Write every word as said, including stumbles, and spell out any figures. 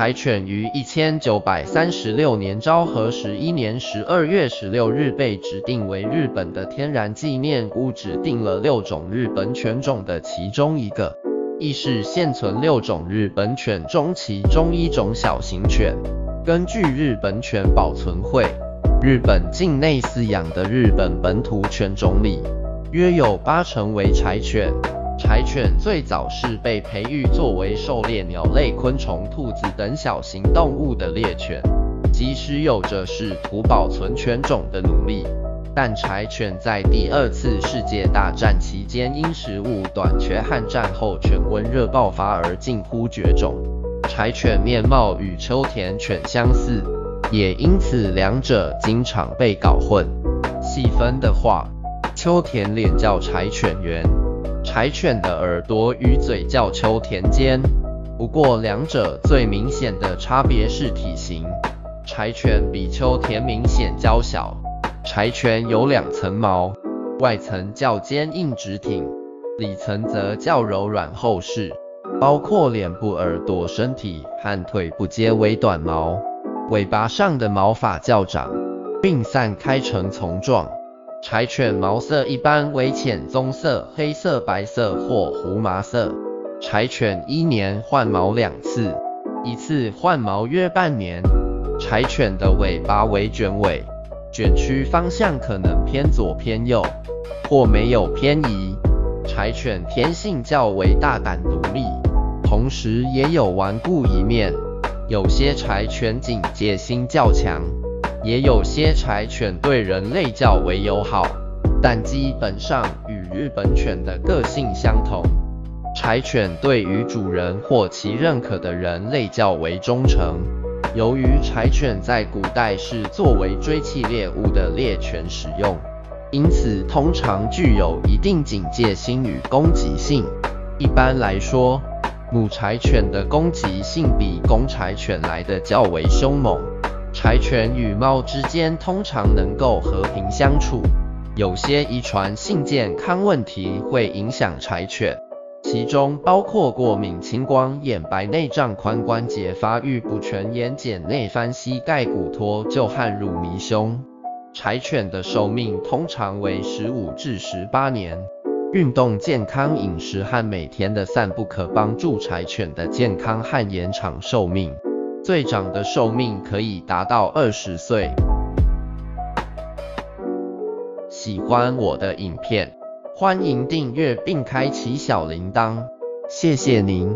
柴犬于一千九百三十六年昭和十一年十二月十六日被指定为日本的天然纪念物，指定了六种日本犬种的其中一个，亦是现存六种日本犬中其中一种小型犬。根据日本犬保存会，日本境内饲养的日本本土犬种里，约有八成为柴犬。柴犬最早是被培育作为狩猎鸟类、昆虫、兔子等小型动物的猎犬，即使有着试图保存犬种的努力，但柴犬在第二次世界大战期间因食物短缺和战后犬瘟热爆发而近乎绝种。柴犬面貌与秋田犬相似，也因此两者经常被搞混。细分的话，秋田脸叫柴犬圆。柴犬的耳朵与嘴叫秋田尖，不过两者最明显的差别是体型，柴犬比秋田明显娇小。柴犬有两层毛，外层较坚硬直挺，里层则较柔软厚实，包括脸部、耳朵、身体和腿部皆为短毛，尾巴上的毛发较长，并散开成丛状。柴犬毛色一般为浅棕色、黑色、白色或胡麻色。柴犬一年换毛两次，一次换毛约半年。柴犬的尾巴为卷尾，卷曲方向可能偏左偏右，或没有偏移。柴犬天性较为大胆独立，同时也有顽固一面。有些柴犬警戒心较强，也有些柴犬对人类较为友好，但基本上与日本犬的个性相同。柴犬对于主人或其认可的人类较为忠诚。由于柴犬在古代是作为追缉猎物的猎犬使用，因此通常具有一定警戒心与攻击性。一般来说，母柴犬的攻击性比公柴犬来得较为凶猛。柴犬与猫之间通常能够和平相处，有些遗传性健康问题会影响柴犬，其中包括过敏、青光眼、白内障、髋关节发育不全、眼睑内翻、膝盖骨脱臼和乳糜胸。柴犬的寿命通常为十五至十八年，运动、健康饮食和每天的散步可帮助柴犬的健康和延长寿命。最长的寿命可以达到二十岁。喜欢我的影片，欢迎订阅并开启小铃铛，谢谢您。